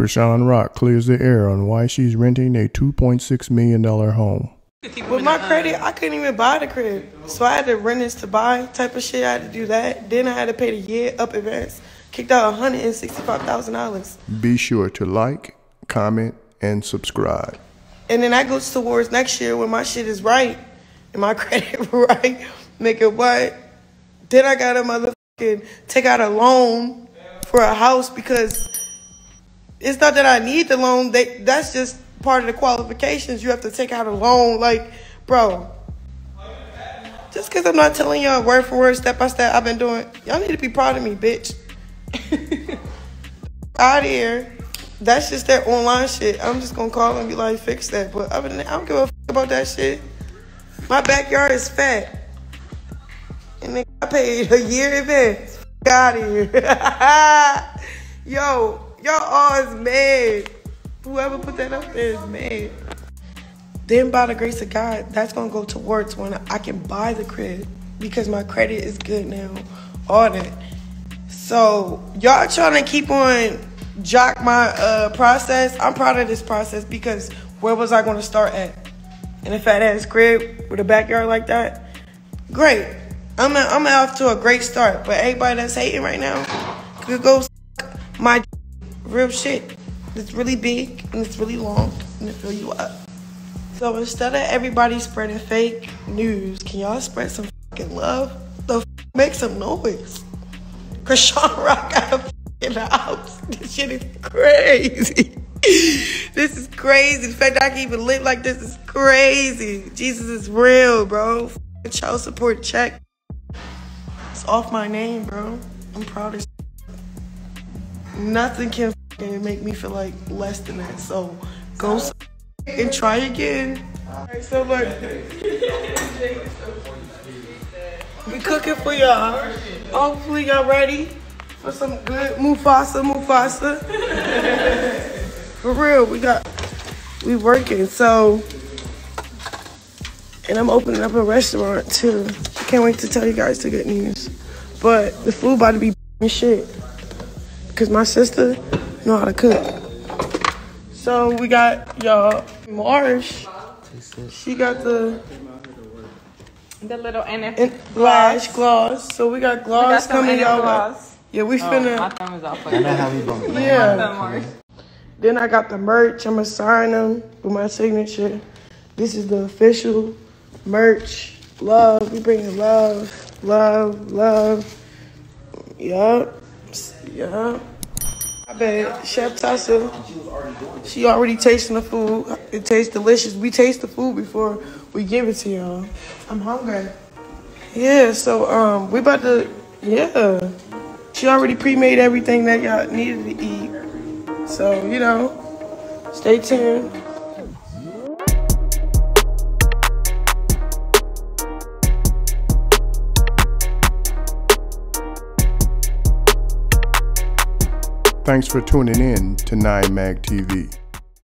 Chrisean Rock clears the air on why she's renting a $2.6 million home. With my credit, I couldn't even buy the crib. So I had to rent this to buy type of shit. I had to do that. Then I had to pay the year up advance. Kicked out $165,000. Be sure to like, comment, and subscribe. And then that goes towards next year when my shit is right and my credit right. Nigga, what? Then I got a motherfucking take out a loan for a house because it's not that I need the loan. That's just part of the qualifications. You have to take out a loan. Like, bro, just because I'm not telling y'all word for word, step by step, I've been doing, y'all need to be proud of me, bitch. Out here. That's just their online shit. I'm just gonna call and be like, fix that. But other than that, I don't give a fuck about that shit. My backyard is fat. And nigga, I paid a year in advance. Fuck out of here. Yo, y'all all is mad. Whoever put that up there is mad. Then by the grace of God, that's gonna go towards when I can buy the crib. Because my credit is good now. All that. So y'all trying to keep on jock my process. I'm proud of this process because where was I going to start at? In a fat ass crib with a backyard like that? Great. I'm off to a great start. But everybody that's hating right now could go suck my real shit. It's really big and it's really long and it fill you up. So instead of everybody spreading fake news, can y'all spread some fucking love? Make some noise. Chrisean Rock got a in the house. This shit is crazy. This is crazy. The fact that I can even live like this is crazy. Jesus is real, bro. F***ing child support check. It's off my name, bro. I'm proud as shit. Nothing can f***ing make me feel like less than that. So go and try again. Alright, so look. We cooking for y'all. Hopefully y'all ready for some good Mufasa. For real, we working, so. And I'm opening up a restaurant too. I can't wait to tell you guys the good news. But the food about to be shit. Cause my sister know how to cook. So we got y'all Marsh. She got the little NFT gloss. So we got gloss coming y'all. Yeah, we finna. My thumb is off. I know how we going. Yeah. Then I got the merch. I'ma sign them with my signature. This is the official merch. Love. We bringing love, love, love. Yup. Yup. I bet Chef Tassa. She already tasting the food. It tastes delicious. We taste the food before we give it to y'all. I'm hungry. Yeah. So we about to. Yeah. She already pre-made everything that y'all needed to eat. So, you know, stay tuned. Thanks for tuning in to 9Mag TV.